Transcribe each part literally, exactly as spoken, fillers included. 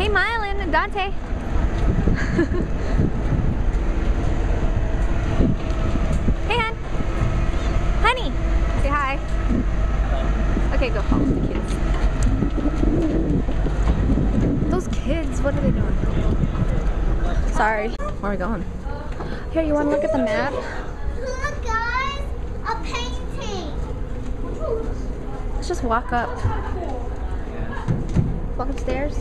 Hey, Mialynn and Dante. Hey, hon. Honey, say hi. Hello. Okay, go follow the kids. Those kids, what are they doing? Sorry, where are we going? Here, you want to look at the map? Look, guys, a painting. Let's just walk up. Walk upstairs.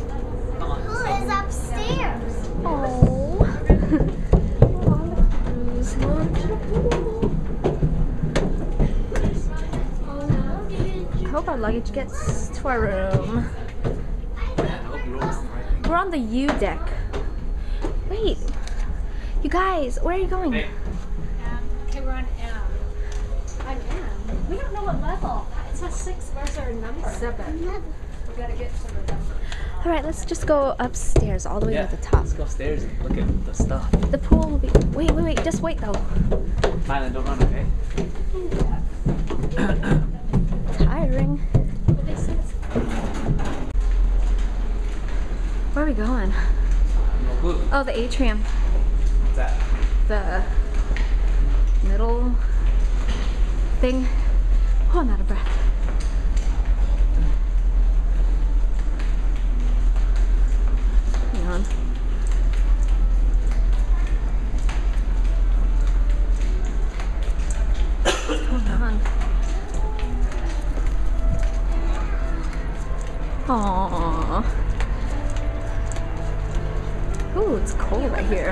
Who is upstairs? Oh. I hope our luggage gets to our room. We're on the U deck. Wait, you guys, where are you going? Um, okay, we're on M. On M. We don't know what level. It's a six versus a number. Seven. We gotta get to the number. All right, let's just go upstairs all the way yeah, to the top. Let's go upstairs and look at the stuff. The pool will be... Wait, wait, wait. Just wait, though. Mialynn, don't run, okay? Tiring. Where are we going? No oh, the atrium. What's that? The middle thing. Oh, I'm out of breath. Aww. Ooh, it's cold right here.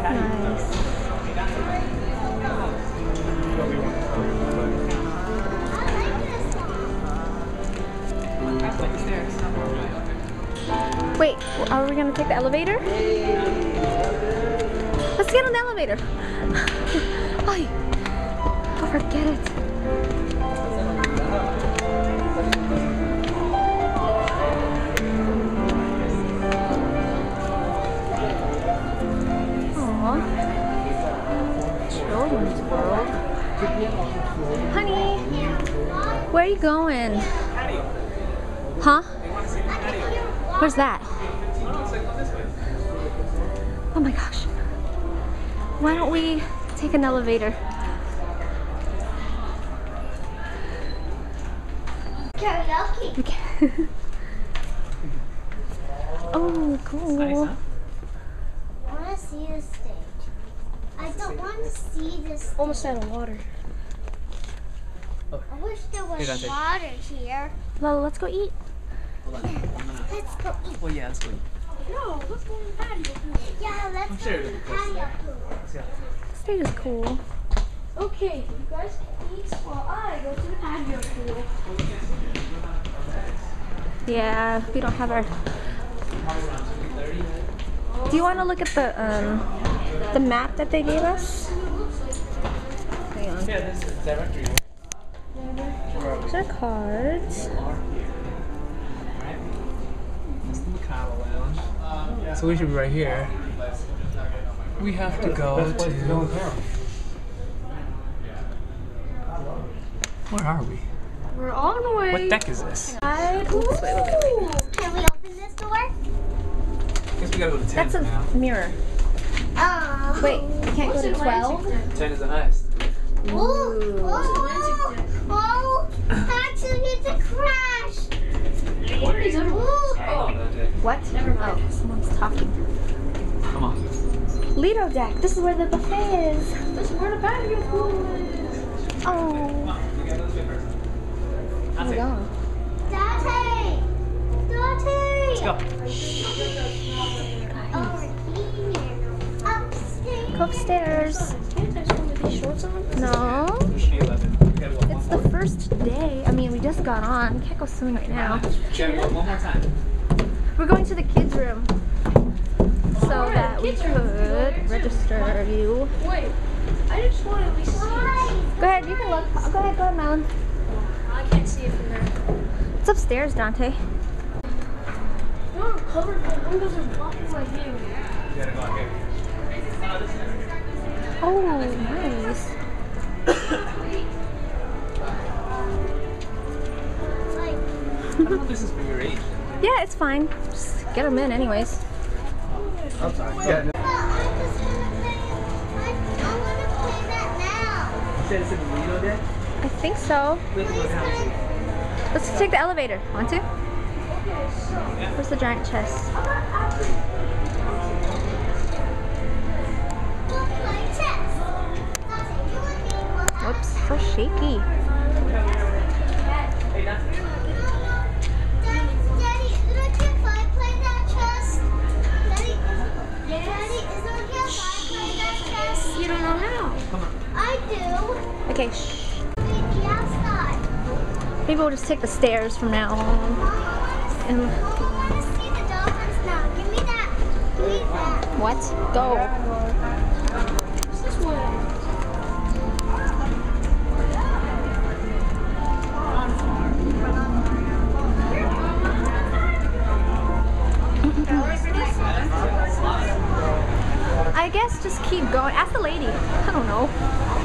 Nice. Wait, are we gonna take the elevator? Let's get on the elevator. Oh, forget it. Honey, where are you going? Huh? Where's that? Oh my gosh. Why don't we take an elevator? Karaoke. Oh, cool. I want to see the stage. I don't want to see this. Almost out of water. Oh. I wish there was here, water here. Lola, let's go eat. Hold on. Yeah. Let's go eat. Well, yeah, let's go eat. No, let's go to the patio. Yeah, let's I'm go sure to the patio. Let's go. This thing is cool. Okay, you guys can eat while I go to the patio pool. Yeah, we don't have our... Do you want to look at the um the map that they gave us? Hang on. Yeah, this is directory. These are cards. That's the Mikado Lounge. So we should be right here. We have to go to... Where are we? We're on the way. What deck is this? I... Can we open this door? I guess we gotta go to ten. That's a now. Mirror. Oh. Wait, you can't go to twelve? ten is the highest. Ooh. Ooh. Oh, oh, actually it's a crash. What are you doing? What? Never mind. Oh, someone's talking. Come on. Lido deck. This is where the buffet is. This is where the patio pool is. Oh. Where's it going? Dante! Dante! Let's go. Shh. Guys. Upstairs. No. It's the first day. I mean, we just got on. Can't go swimming right now. We're going to the kids' room so that we could register you. Wait, I just want to at least see. Go ahead, you can look. Oh, go ahead, go ahead, Mialynn. I can't see it from there. It's upstairs, Dante. No, covered. The windows are blocking my view. You gotta go out here. Oh, nice. I thought this is for your age. Yeah, it's fine. Just get them in anyways. I'm sorry. Yeah. Said it's in the Lido deck? I think so. Let's take the elevator. Want to? Where's the giant chest? Whoops, so shaky. Daddy, look if I play that chest. Daddy, Daddy, is there a chest I play that chest? You don't know how. I do. Okay, shh. Maybe we'll just take the stairs from now on. And I want to see the dolphins now. Give me that. Please. What? Go. What's this one? I guess just keep going. Ask the lady. I don't know.